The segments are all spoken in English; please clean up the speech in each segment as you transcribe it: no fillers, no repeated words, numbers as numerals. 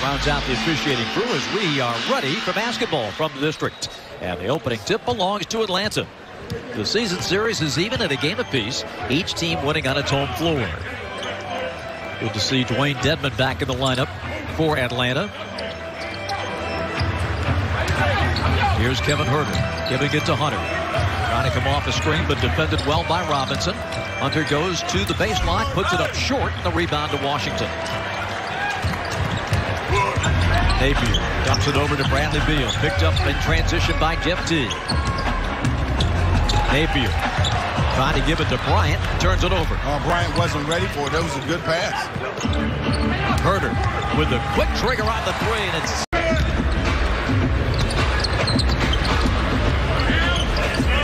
Rounds out the officiating crew as we are ready for basketball from the district. And the opening tip belongs to Atlanta. The season series is even at a game apiece, each team winning on its home floor. Good to see Dewayne Dedmon back in the lineup for Atlanta. Here's Kevin Huerter giving it to Hunter. Trying to come off a screen, but defended well by Robinson. Hunter goes to the baseline, puts it up short, and the rebound to Washington. Napier dumps it over to Bradley Beal. Picked up in transition by Gifty. Napier trying to give it to Bryant. Turns it over. Bryant wasn't ready for it. That was a good pass. Huerter with a quick trigger on the three, and it's...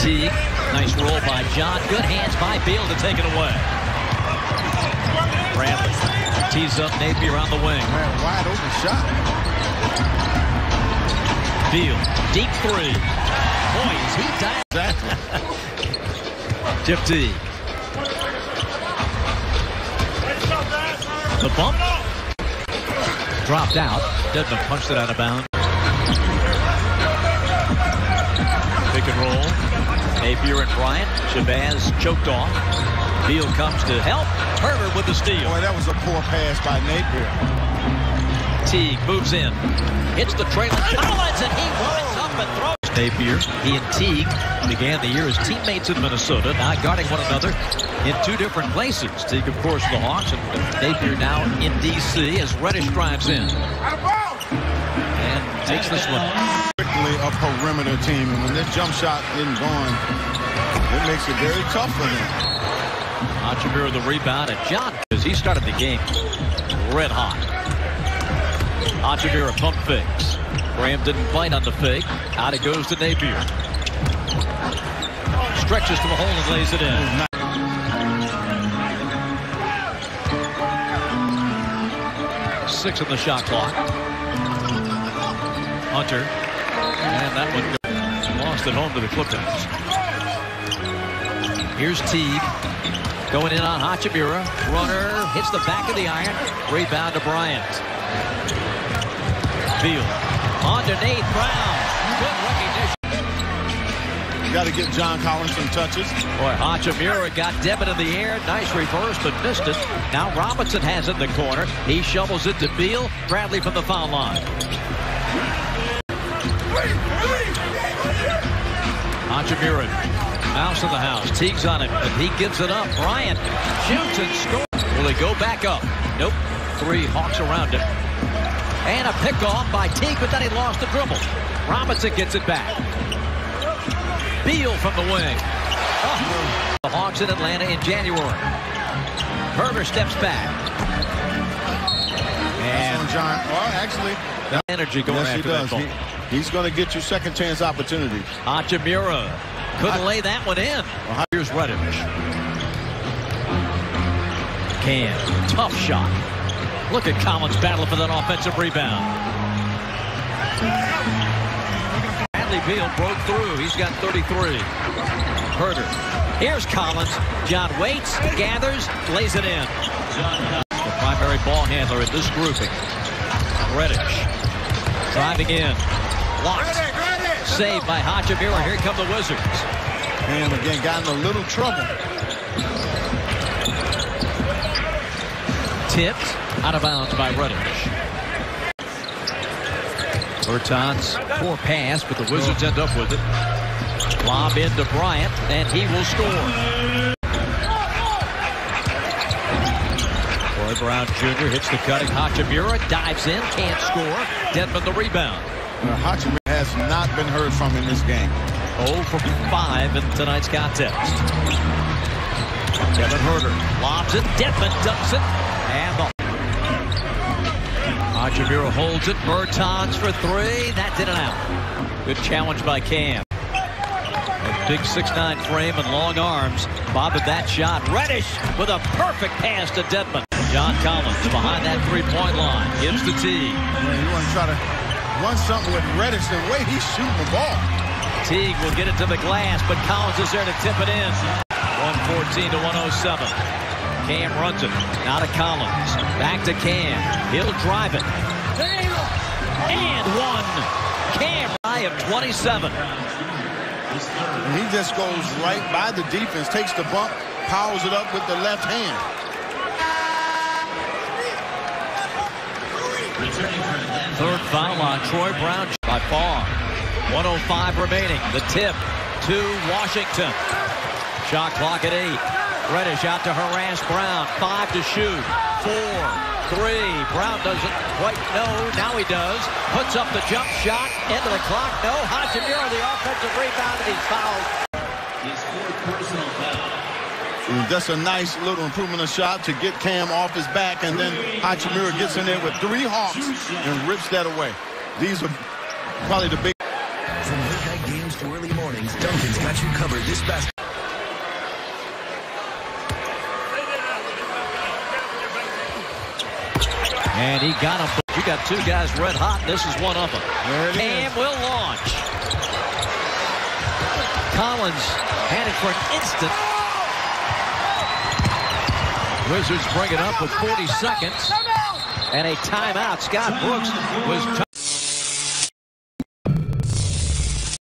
Teague. Nice roll by John. Good hands by Beal to take it away. Bradley tees up Napier on the wing. Wide open shot. Beal, deep three. Boy, is he died. Exactly. Tip D. The bump. Dropped out. Dedmon punched it out of bounds. Pick and roll. Napier and Bryant. Shabazz choked off. Beal comes to help. Herbert with the steal. Boy, that was a poor pass by Napier. Teague moves in, hits the trailer, Collins, and he winds up and throws. Napier, he and Teague began the year as teammates in Minnesota, now guarding one another in two different places. Teague, of course, the Hawks, and Napier now in D.C. as Reddish drives in. And takes this one. Quickly a perimeter team, and when this jump shot isn't going, it makes it very tough for them. Hachimura the rebound, and John, as he started the game, red hot. Hachimura pump fakes. Graham didn't bite on the fake. Out it goes to Napier. Stretches to the hole and lays it in. Six on the shot clock. Hunter. And that one goes. Lost at home to the Clippers. Here's Teague. Going in on Hachimura. Runner hits the back of the iron. Rebound to Bryant. Beal. On to Nate Brown. Good recognition. Got to get John Collins some touches. Boy, Hachimura got Devin in the air. Nice reverse, but missed it. Now Robinson has it in the corner. He shovels it to Beal. Bradley from the foul line. Hachimura mouse in the house. Teague's on it, but he gives it up. Bryant shoots and scores. Will he go back up? Nope. Three Hawks around it. And a pickoff by Teague, but then he lost the dribble. Robinson gets it back. Beal from the wing. Oh. The Hawks in Atlanta in January. Herbert steps back. And John, well, actually, that energy going after that ball. He's going to get you second chance opportunity. Hachimura couldn't lay that one in. Well, here's Reddish. Cam, tough shot. Look at Collins battle for that offensive rebound. Bradley Beal broke through. He's got 33. Huerter. Here's Collins. John waits, gathers, lays it in. The primary ball handler in this grouping. Reddish. Driving in. Blocked. Saved by Hachimura. Here come the Wizards. And again, got in a little trouble. Tipped. Out of bounds by Reddish. Bertans, poor pass, but the Wizards end up with it. Lob in to Bryant, and he will score. Troy Brown Jr. hits the cutting. Hachimura dives in, can't score. Dedmon the rebound. Well, Hachimura has not been heard from in this game. 0 for 5 in tonight's contest. Kevin Huerter lobs it. Dedmon dumps it, and the Hachimura holds it. Bertans for three. That's in and out. Good challenge by Cam. A big 6'9 frame and long arms. Bobbed that shot. Reddish with a perfect pass to Dedmon. John Collins behind that three-point line. Gives the Teague. Yeah, you want to try to run something with Reddish the way he's shooting the ball. Teague will get it to the glass, but Collins is there to tip it in. 114 to 107. Cam runs it. Not a Collins. Back to Cam. He'll drive it. And one. Cam, high of 27. And he just goes right by the defense, takes the bump, powers it up with the left hand. Third foul on Troy Brown by Barr. 1:05 remaining. The tip to Washington. Shot clock at 8. Reddish out to harass Brown. 5 to shoot. 4, 3. Brown doesn't quite know. Now he does. Puts up the jump shot. End of the clock. No. Hachimura, the offensive rebound, and he's fouled. He's scored personal foul. That's a nice little improvement of shot to get Cam off his back, and then Hachimura gets in there with 3 hawks and rips that away. These are probably the big. From late night games to early mornings, Duncan's got you covered this basket. And he got him. You got 2 guys red hot. This is one of them. Cam will launch. Collins had it for an instant. Wizards bring it up with 40 seconds. And a timeout. Scott Brooks was